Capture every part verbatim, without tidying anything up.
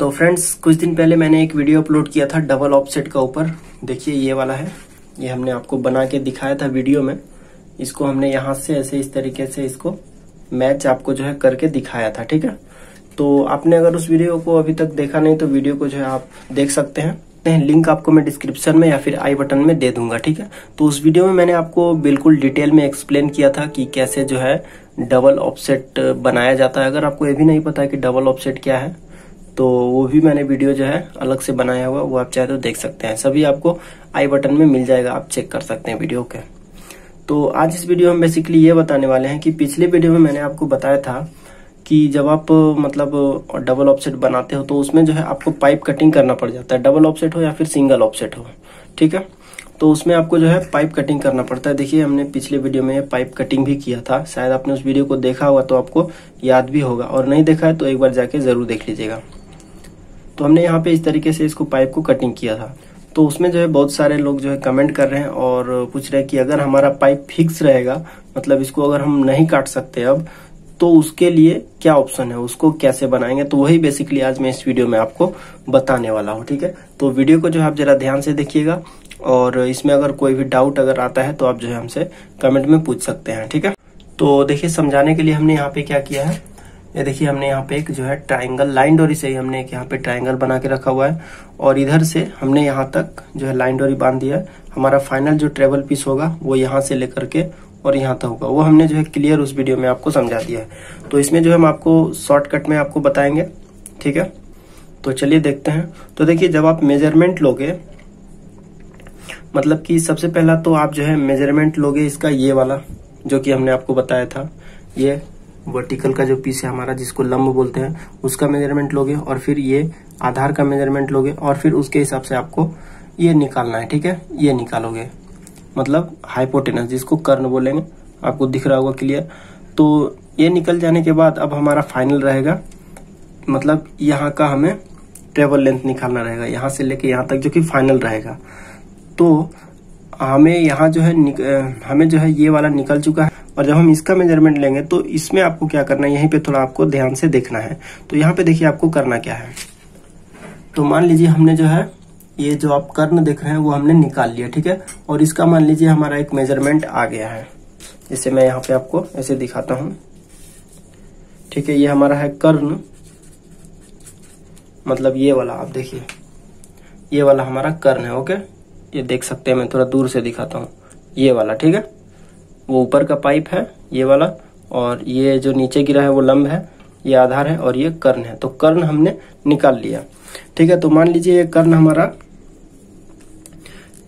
तो फ्रेंड्स, कुछ दिन पहले मैंने एक वीडियो अपलोड किया था डबल ऑफसेट का ऊपर। देखिए ये वाला है, ये हमने आपको बना के दिखाया था वीडियो में। इसको हमने यहाँ से ऐसे इस तरीके से इसको मैच आपको जो है करके दिखाया था, ठीक है। तो आपने अगर उस वीडियो को अभी तक देखा नहीं तो वीडियो को जो है आप देख सकते हैं, लिंक आपको मैं डिस्क्रिप्शन में या फिर आई बटन में दे दूंगा, ठीक है। तो उस वीडियो में मैंने आपको बिल्कुल डिटेल में एक्सप्लेन किया था कि कैसे जो है डबल ऑफसेट बनाया जाता है। अगर आपको ये भी नहीं पता है कि डबल ऑफसेट क्या है तो वो भी मैंने वीडियो जो है अलग से बनाया हुआ, वो आप चाहे तो देख सकते हैं। सभी आपको आई बटन में मिल जाएगा, आप चेक कर सकते हैं वीडियो के। तो आज इस वीडियो में बेसिकली ये बताने वाले हैं कि पिछले वीडियो में मैंने आपको बताया था कि जब आप मतलब डबल ऑफसेट बनाते हो तो उसमें जो है आपको पाइप कटिंग करना पड़ जाता है, डबल ऑफसेट हो या फिर सिंगल ऑफसेट हो, ठीक है। तो उसमें आपको जो है पाइप कटिंग करना पड़ता है। देखिए हमने पिछले वीडियो में पाइप कटिंग भी किया था, शायद आपने उस वीडियो को देखा हुआ तो आपको याद भी होगा, और नहीं देखा है तो एक बार जाके जरूर देख लीजिएगा। तो हमने यहाँ पे इस तरीके से इसको पाइप को कटिंग किया था। तो उसमें जो है बहुत सारे लोग जो है कमेंट कर रहे हैं और पूछ रहे हैं कि अगर हमारा पाइप फिक्स रहेगा, मतलब इसको अगर हम नहीं काट सकते अब, तो उसके लिए क्या ऑप्शन है, उसको कैसे बनाएंगे। तो वही बेसिकली आज मैं इस वीडियो में आपको बताने वाला हूँ, ठीक है। तो वीडियो को जो है आप जरा ध्यान से देखिएगा, और इसमें अगर कोई भी डाउट अगर आता है तो आप जो है हमसे कमेंट में पूछ सकते हैं, ठीक है। तो देखिए समझाने के लिए हमने यहाँ पे क्या किया है, ये देखिए हमने यहाँ पे एक जो है ट्राइंगल लाइन डोरी से ही हमने एक यहाँ पे ट्राइंगल बना के रखा हुआ है, और इधर से हमने यहाँ तक जो है लाइन डोरी बांध दिया है। हमारा फाइनल जो ट्रेबल पीस होगा वो यहाँ से लेकर के और यहाँ तक होगा, वो हमने जो है क्लियर उस वीडियो में आपको समझा दिया है। तो इसमें जो हम आपको शॉर्टकट में आपको बताएंगे, ठीक है। तो चलिए देखते हैं। तो देखिए जब आप मेजरमेंट लोगे, मतलब कि सबसे पहला तो आप जो है मेजरमेंट लोगे इसका ये वाला जो कि हमने आपको बताया था, ये वर्टिकल का जो पीस है हमारा जिसको लंब बोलते हैं उसका मेजरमेंट लोगे, और फिर ये आधार का मेजरमेंट लोगे, और फिर उसके हिसाब से आपको ये निकालना है, ठीक है। ये निकालोगे मतलब हाइपोटेनस जिसको कर्ण बोलेंगे, आपको दिख रहा होगा क्लियर। तो ये निकल जाने के बाद अब हमारा फाइनल रहेगा, मतलब यहाँ का हमें ट्रेवल लेंथ निकालना रहेगा, यहाँ से लेके यहाँ तक जो कि फाइनल रहेगा। तो हमें यहाँ जो है हमें जो है ये वाला निकल चुका है, और जब हम इसका मेजरमेंट लेंगे तो इसमें आपको क्या करना है, यहीं पे थोड़ा आपको ध्यान से देखना है। तो यहाँ पे देखिए आपको करना क्या है। तो मान लीजिए हमने जो है ये जो आप कर्ण देख रहे हैं वो हमने निकाल लिया, ठीक है। और इसका मान लीजिए हमारा एक मेजरमेंट आ गया है, जिसे मैं यहाँ पे आपको ऐसे दिखाता हूँ, ठीक है। ये हमारा है कर्ण, मतलब ये वाला आप देखिए, ये वाला हमारा कर्ण है, ओके। ये देख सकते हैं, मैं थोड़ा दूर से दिखाता हूँ, ये वाला, ठीक है। वो ऊपर का पाइप है ये वाला, और ये जो नीचे गिरा है वो लंब है, ये आधार है, और ये कर्ण है। तो कर्ण हमने निकाल लिया, ठीक है। तो मान लीजिए ये कर्ण हमारा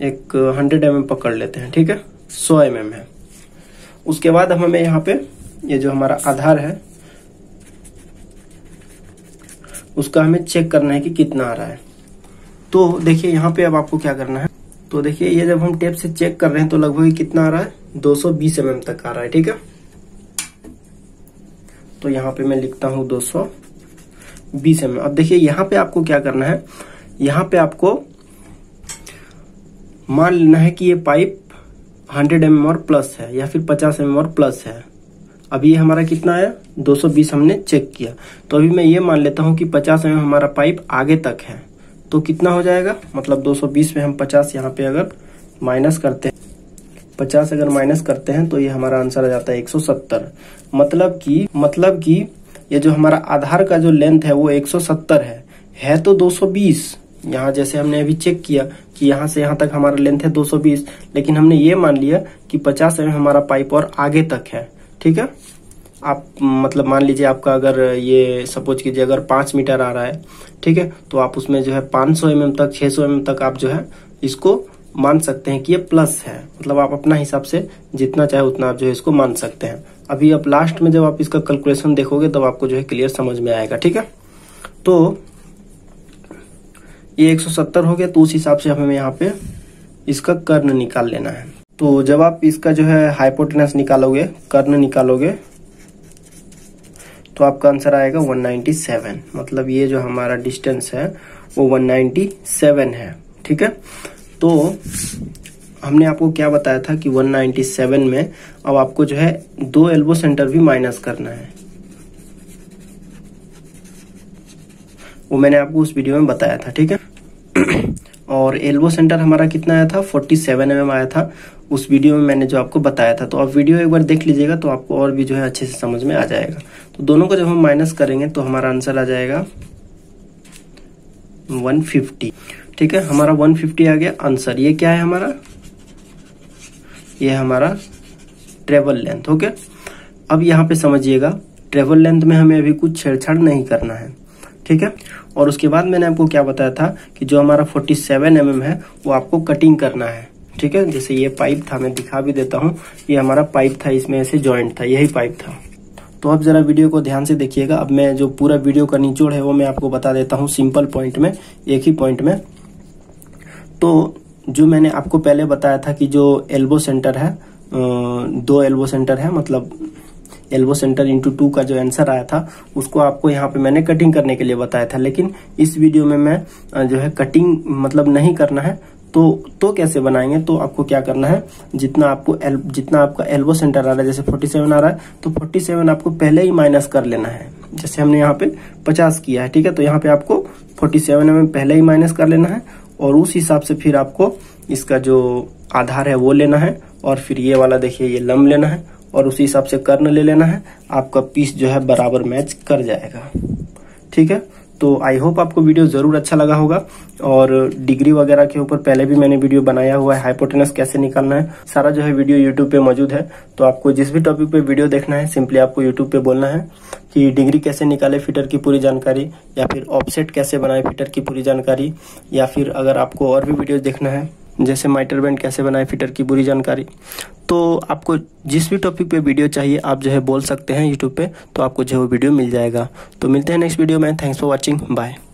एक हंड्रेड एम एम पकड़ लेते हैं, ठीक है, सौ एम एम है। उसके बाद हम हमें यहाँ पे ये जो हमारा आधार है उसका हमें चेक करना है कि कितना आ रहा है। तो देखिए यहाँ पे अब आपको क्या करना है। तो देखिए ये जब हम टेप से चेक कर रहे हैं तो लगभग कितना आ रहा है, दो सौ बीस एम एम तक आ रहा है, ठीक है। तो यहाँ पे मैं लिखता हूँ दो सौ बीस एम एम। अब देखिए यहाँ पे आपको क्या करना है, यहाँ पे आपको मान लेना है कि ये पाइप हंड्रेड एम एम और प्लस है या फिर पचास एम एम और प्लस है। अब ये हमारा कितना आया, दो सौ बीस हमने चेक किया। तो अभी मैं ये मान लेता हूँ कि पचास एम एम हमारा पाइप आगे तक है, तो कितना हो जाएगा, मतलब दो सौ बीस में हम पचास यहाँ पे अगर माइनस करते हैं, पचास अगर माइनस करते हैं तो ये हमारा आंसर आ जाता है एक सौ सत्तर। मतलब कि मतलब कि ये जो हमारा आधार का जो लेंथ है वो एक सौ सत्तर है है तो दो सौ बीस। यहाँ जैसे हमने अभी चेक किया कि यहाँ से यहाँ तक हमारा लेंथ है दो सौ बीस, लेकिन हमने ये मान लिया कि पचास एम एम हमारा पाइप और आगे तक है, ठीक है। आप मतलब मान लीजिए आपका अगर ये सपोज कीजिए अगर पाँच मीटर आ रहा है, ठीक है, तो आप उसमें जो है पाँच सौ एम एम तक छह सौ एम एम तक आप जो है इसको मान सकते हैं कि ये प्लस है। मतलब आप अपना हिसाब से जितना चाहे उतना आप जो है इसको मान सकते हैं। अभी आप लास्ट में जब आप इसका कैलकुलेशन देखोगे तब तो आपको जो है क्लियर समझ में आएगा, ठीक है। तो ये एक सौ सत्तर हो गया, तो उस हिसाब से हमें यहाँ पे इसका कर्ण निकाल लेना है। तो जब आप इसका जो है हाइपोटेनस निकालोगे, कर्ण निकालोगे, तो आपका आंसर आएगा एक सौ सत्तानवे। मतलब ये जो हमारा डिस्टेंस है वो एक सौ सत्तानवे है, ठीक है। तो हमने आपको क्या बताया था कि एक सौ सत्तानवे में अब आपको जो है दो एल्बो सेंटर भी माइनस करना है। वो मैंने आपको उस वीडियो में बताया था, ठीक है। और एल्बो सेंटर हमारा कितना आया था, सैंतालीस एम एम आया था उस वीडियो में, मैंने जो आपको बताया था। तो आप वीडियो एक बार देख लीजिएगा तो आपको और भी जो है अच्छे से समझ में आ जाएगा। तो दोनों को जब हम माइनस करेंगे तो हमारा आंसर आ जाएगा एक सौ पचास, ठीक है। हमारा एक सौ पचास आ गया आंसर। ये क्या है हमारा, ये हमारा ट्रेवल लेंथ, ओके। अब यहाँ पे समझिएगा, ट्रेवल लेंथ में हमें अभी कुछ छेड़छाड़ नहीं करना है, ठीक है। और उसके बाद मैंने आपको क्या बताया था कि जो हमारा सैंतालीस एम एम है वो आपको कटिंग करना है, ठीक है। जैसे ये पाइप था, मैं दिखा भी देता हूँ, ये हमारा पाइप था, इसमें ऐसे जॉइंट था, यही पाइप था। तो आप जरा वीडियो को ध्यान से देखिएगा। अब मैं जो पूरा वीडियो का निचोड़ है वो मैं आपको बता देता हूँ सिंपल पॉइंट में, एक ही पॉइंट में। तो जो मैंने आपको पहले बताया था कि जो एल्बो सेंटर है, दो एल्बो सेंटर है, मतलब एल्बो सेंटर इंटू टू का जो आंसर आया था उसको आपको यहाँ पे मैंने कटिंग करने के लिए बताया था। लेकिन इस वीडियो में मैं जो है कटिंग मतलब नहीं करना है। तो तो कैसे बनाएंगे, तो आपको क्या करना है, जितना आपको एल, जितना आपका एल्बो सेंटर आ रहा है, जैसे सैंतालीस आ रहा है तो सैंतालीस आपको पहले ही माइनस कर लेना है। जैसे हमने यहाँ पे पचास किया है, ठीक है, तो यहाँ पे आपको सैंतालीस एम एम पहले ही माइनस कर लेना है और उस हिसाब से फिर आपको इसका जो आधार है वो लेना है और फिर ये वाला देखिए ये लंब लेना है और उसी हिसाब से कर्ण ले लेना है। आपका पीस जो है बराबर मैच कर जाएगा, ठीक है। तो आई होप आपको वीडियो ज़रूर अच्छा लगा होगा। और डिग्री वगैरह के ऊपर पहले भी मैंने वीडियो बनाया हुआ है, हाइपोटेनस कैसे निकालना है, सारा जो है वीडियो यूट्यूब पे मौजूद है। तो आपको जिस भी टॉपिक पे वीडियो देखना है सिंपली आपको यूट्यूब पे बोलना है कि डिग्री कैसे निकाले फिटर की पूरी जानकारी, या फिर ऑफसेट कैसे बनाए फिटर की पूरी जानकारी, या फिर अगर आपको और भी वीडियो देखना है जैसे माइटर बैंड कैसे बनाए फिटर की पूरी जानकारी। तो आपको जिस भी टॉपिक पे वीडियो चाहिए आप जो है बोल सकते हैं यूट्यूब पे, तो आपको जो है वो वीडियो मिल जाएगा। तो मिलते हैं नेक्स्ट वीडियो में। Thanks for watching, bye.